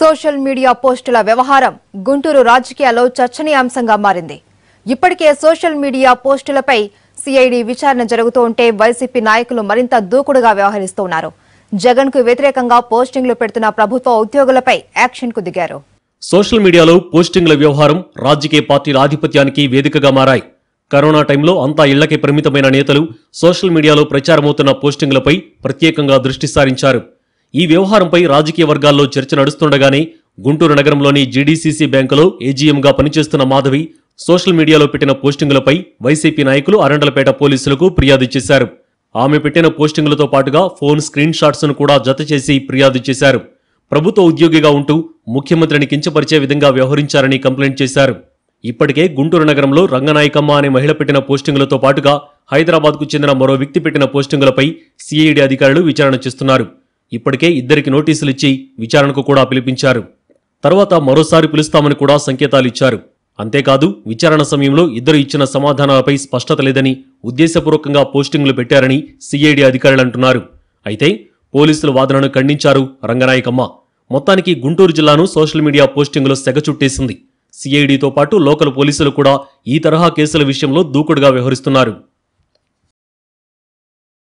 Social media పోస్టుల వ్యవహారం గుంటూరు రాజకీయాల్లో చర్చనీయాంశంగా మారింది. ఇప్పటికే సోషల్ మీడియా పోస్టులపై సిఐడి విచారణ జరుగుతూ ఉంటే వైసీపీ నాయకులు మరింత దూకుడుగా వ్యవహరిస్తున్నారు. జగన్కు వ్యతిరేకంగా పోస్టింగ్లు పెడుతున్న ప్రభుత్వ ఉద్యోగులపై యాక్షన్కు దిగారు. సోషల్ మీడియాలో పోస్టింగ్ల వ్యవహారం రాజకీయ పార్టీల ఆధిపత్యానికి వేదికగా మారాయి. కరోనా టైంలో అంతా ఇళ్లకే పరిమితమైన నేతలు సోషల్ మీడియాలో ప్రచారమవుతున్న పోస్టింగ్లపై ప్రత్యేకంగా దృష్టి సారించారు. ఈ వ్యవహారంపై రాజకీయ వర్గాల్లో చర్చ నడుస్తుండగానే గుంటూరు నగరంలోని జీడీసీసీ బ్యాంకులో ఏజీఎంగా పనిచేస్తున్న మాధవి సోషల్ మీడియాలో పెట్టిన పోస్టింగులపై వైసీపీ నాయకులు అరండలపేట పోలీసులకు ఫిర్యాదు చేశారు. ఆమె పెట్టిన పోస్టింగులతో పాటుగా ఫోన్ స్క్రీన్ షాట్స్ను కూడా జతచేసి ఫిర్యాదు చేశారు. ప్రభుత్వ ఉద్యోగిగా ఉంటూ ముఖ్యమంత్రిని కించపరిచే విధంగా వ్యవహరించారని కంప్లైంట్ చేశారు. ఇప్పటికే గుంటూరు నగరంలో రంగనాయకమ్మ అనే మహిళ పెట్టిన పోస్టింగులతో పాటుగా హైదరాబాద్కు చెందిన మరో వ్యక్తి పెట్టిన పోస్టింగులపై సిఐడి అధికారులు విచారణ చేస్తున్నారు. ఇప్పటికే ఇద్దరికి నోటీసులిచ్చి విచారణకు కూడా పిలిపించారు. తర్వాత మరోసారి పిలుస్తామని కూడా సంకేతాలిచ్చారు. అంతేకాదు విచారణ సమయంలో ఇద్దరు ఇచ్చిన సమాధానాలపై స్పష్టత లేదని, ఉద్దేశపూర్వకంగా పోస్టింగులు పెట్టారని సిఐడి అధికారులు అంటున్నారు. అయితే పోలీసుల వాదనను ఖండించారు రంగనాయకమ్మ. మొత్తానికి గుంటూరు జిల్లాను సోషల్ మీడియా పోస్టింగులు సెగచుట్టేసింది. సిఐడితో పాటు లోకల్ పోలీసులు కూడా ఈ తరహా కేసుల విషయంలో దూకుడుగా వ్యవహరిస్తున్నారు.